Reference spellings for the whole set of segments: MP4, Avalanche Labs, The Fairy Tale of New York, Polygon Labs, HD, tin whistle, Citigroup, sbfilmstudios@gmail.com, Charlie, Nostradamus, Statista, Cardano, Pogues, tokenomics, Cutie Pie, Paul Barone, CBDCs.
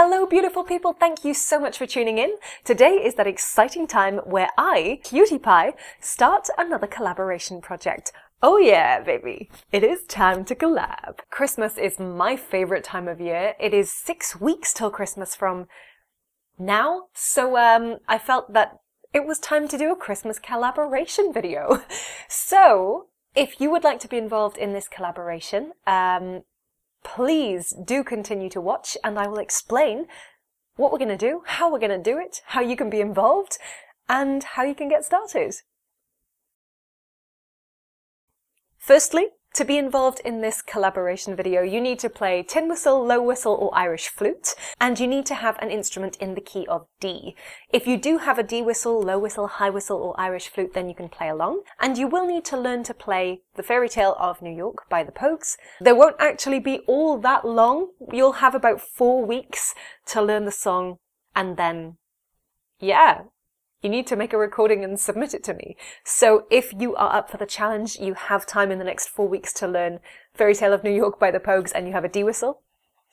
Hello, beautiful people. Thank you so much for tuning in. Today is that exciting time where I, Cutie Pie, start another collaboration project. Oh yeah, baby. It is time to collab. Christmas is my favorite time of year. It is 6 weeks till Christmas from now. So I felt that it was time to do a Christmas collaboration video. So if you would like to be involved in this collaboration, please do continue to watch and I will explain what we're going to do, how we're going to do it, how you can be involved, and how you can get started. Firstly, to be involved in this collaboration video, you need to play tin whistle, low whistle, or Irish flute, and you need to have an instrument in the key of D. If you do have a D whistle, low whistle, high whistle, or Irish flute, then you can play along. And you will need to learn to play The Fairy Tale of New York by the Pogues. There won't actually be all that long. You'll have about 4 weeks to learn the song, and then, yeah. You need to make a recording and submit it to me. So if you are up for the challenge, you have time in the next 4 weeks to learn Fairy Tale of New York by the Pogues and you have a D whistle.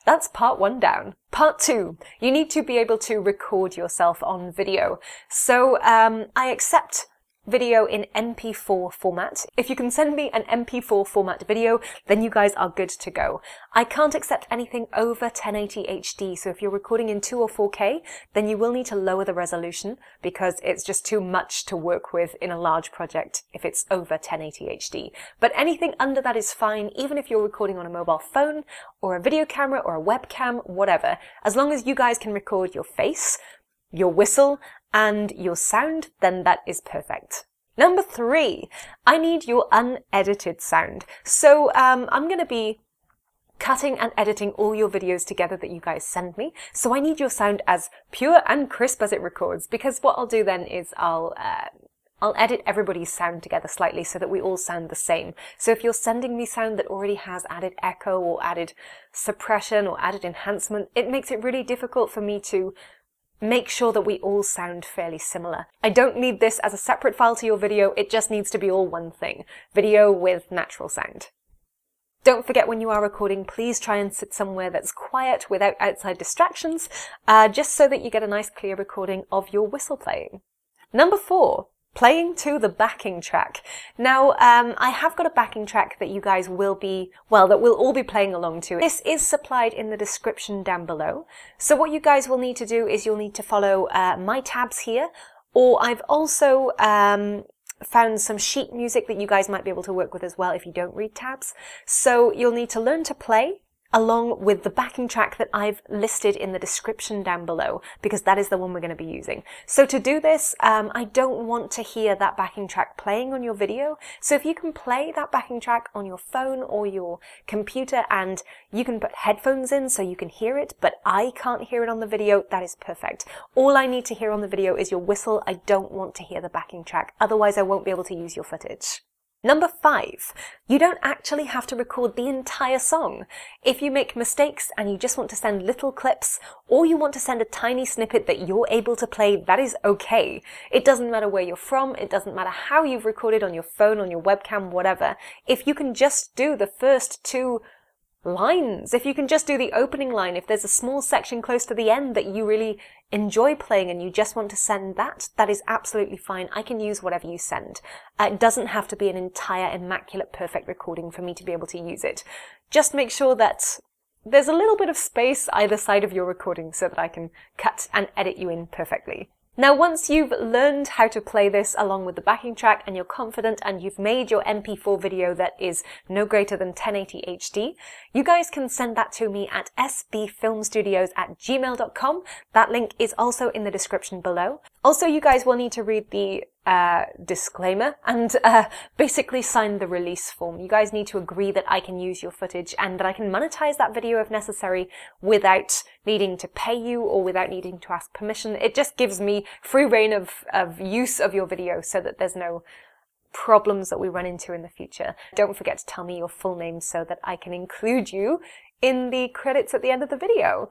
That's part one down. Part two, you need to be able to record yourself on video. So I accept video in MP4 format. If you can send me an MP4 format video, then you guys are good to go. I can't accept anything over 1080 HD, so if you're recording in 2 or 4K, then you will need to lower the resolution because it's just too much to work with in a large project if it's over 1080 HD. But anything under that is fine, even if you're recording on a mobile phone or a video camera or a webcam, whatever. As long as you guys can record your face, your whistle, and your sound, then that is perfect. Number three, I need your unedited sound. So I'm going to be cutting and editing all your videos together that you guys send me. So I need your sound as pure and crisp as it records, because what I'll do then is I'll edit everybody's sound together slightly so that we all sound the same. So if you're sending me sound that already has added echo or added suppression or added enhancement, it makes it really difficult for me to make sure that we all sound fairly similar. I don't need this as a separate file to your video, it just needs to be all one thing. Video with natural sound. Don't forget when you are recording, please try and sit somewhere that's quiet without outside distractions, just so that you get a nice clear recording of your whistle playing. Number four, playing to the backing track. Now, I have got a backing track that you guys will be, well, that we'll all be playing along to. This is supplied in the description down below. So what you guys will need to do is you'll need to follow my tabs here, or I've also found some sheet music that you guys might be able to work with as well if you don't read tabs. So you'll need to learn to play along with the backing track that I've listed in the description down below, because that is the one we're going to be using. So to do this, I don't want to hear that backing track playing on your video. So if you can play that backing track on your phone or your computer and you can put headphones in so you can hear it, but I can't hear it on the video, that is perfect. All I need to hear on the video is your whistle. I don't want to hear the backing track, otherwise I won't be able to use your footage. Number five, you don't actually have to record the entire song. If you make mistakes and you just want to send little clips, or you want to send a tiny snippet that you're able to play, that is okay. It doesn't matter where you're from, it doesn't matter how you've recorded on your phone, on your webcam, whatever. If you can just do the first two lines, if you can just do the opening line, if there's a small section close to the end that you really enjoy playing and you just want to send that, that is absolutely fine. I can use whatever you send. It doesn't have to be an entire immaculate perfect recording for me to be able to use it. Just make sure that there's a little bit of space either side of your recording so that I can cut and edit you in perfectly. Now, once you've learned how to play this along with the backing track and you're confident and you've made your MP4 video that is no greater than 1080 HD, you guys can send that to me at sbfilmstudios@gmail.com. That link is also in the description below. Also, you guys will need to read the disclaimer and basically sign the release form. You guys need to agree that I can use your footage and that I can monetize that video if necessary without needing to pay you or without needing to ask permission. It just gives me free reign of use of your video so that there's no problems that we run into in the future. Don't forget to tell me your full name so that I can include you in the credits at the end of the video.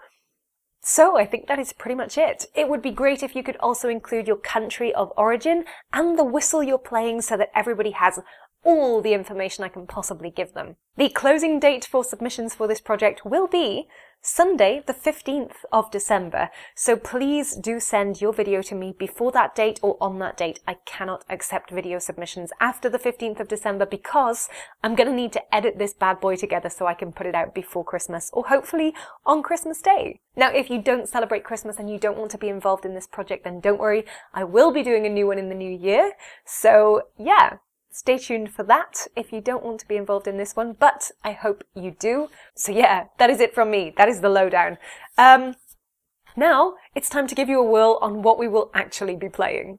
So I think that is pretty much it. It would be great if you could also include your country of origin and the whistle you're playing so that everybody has all the information I can possibly give them. The closing date for submissions for this project will be Sunday, the 15th of December. So please do send your video to me before that date or on that date. I cannot accept video submissions after the 15th of December because I'm going to need to edit this bad boy together so I can put it out before Christmas or hopefully on Christmas Day. Now, if you don't celebrate Christmas and you don't want to be involved in this project, then don't worry. I will be doing a new one in the new year. So yeah. Stay tuned for that if you don't want to be involved in this one, but I hope you do. So yeah, that is it from me. That is the lowdown. Now it's time to give you a whirl on what we will actually be playing.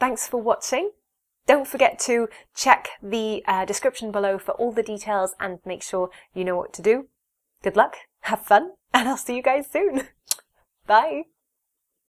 Thanks for watching. Don't forget to check the description below for all the details and make sure you know what to do. Good luck, have fun, and I'll see you guys soon. Bye.